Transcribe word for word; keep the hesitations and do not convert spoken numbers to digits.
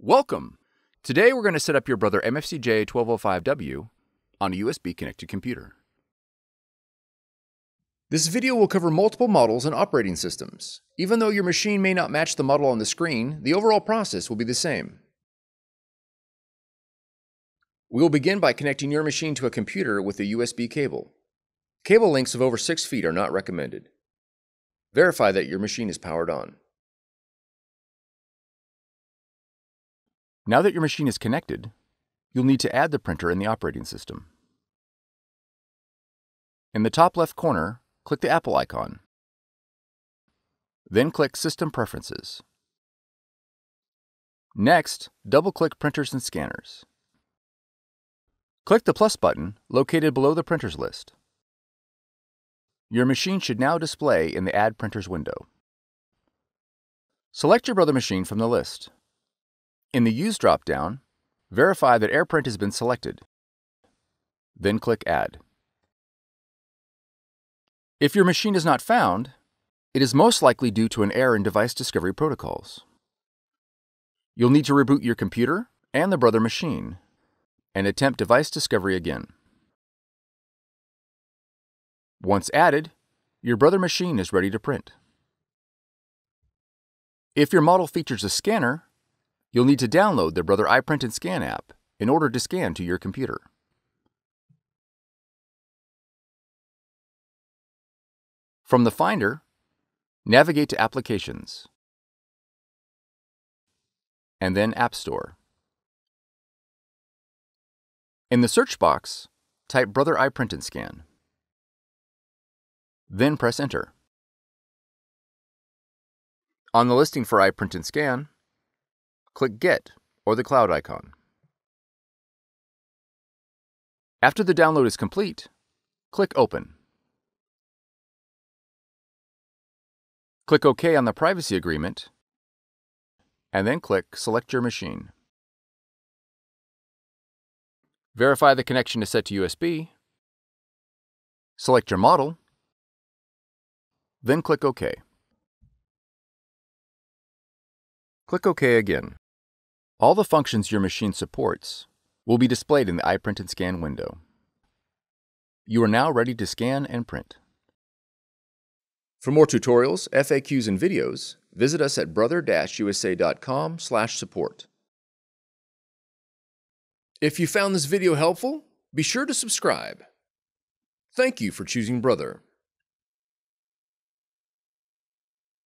Welcome! Today we're going to set up your Brother M F C J twelve oh five W on a U S B connected computer. This video will cover multiple models and operating systems. Even though your machine may not match the model on the screen, the overall process will be the same. We will begin by connecting your machine to a computer with a U S B cable. Cable lengths of over six feet are not recommended. Verify that your machine is powered on. Now that your machine is connected, you'll need to add the printer and the operating system. In the top left corner, click the Apple icon. Then click System Preferences. Next, double-click Printers and Scanners. Click the plus button located below the printers list. Your machine should now display in the Add Printers window. Select your Brother machine from the list. In the Use drop-down, verify that AirPrint has been selected, then click Add. If your machine is not found, it is most likely due to an error in device discovery protocols. You'll need to reboot your computer and the Brother machine and attempt device discovery again. Once added, your Brother machine is ready to print. If your model features a scanner, you'll need to download the Brother iPrint and Scan app in order to scan to your computer. From the Finder, navigate to Applications, and then App Store. In the search box, type Brother iPrint and Scan, then press Enter. On the listing for iPrint and Scan, click Get or the cloud icon. After the download is complete, click Open. Click OK on the privacy agreement, and then click Select your machine. Verify the connection is set to U S B, select your model, then click OK. Click OK again. All the functions your machine supports will be displayed in the iPrint and Scan window. You are now ready to scan and print. For more tutorials, F A Qs, and videos, visit us at brother dash U S A dot com slash support. If you found this video helpful, be sure to subscribe. Thank you for choosing Brother.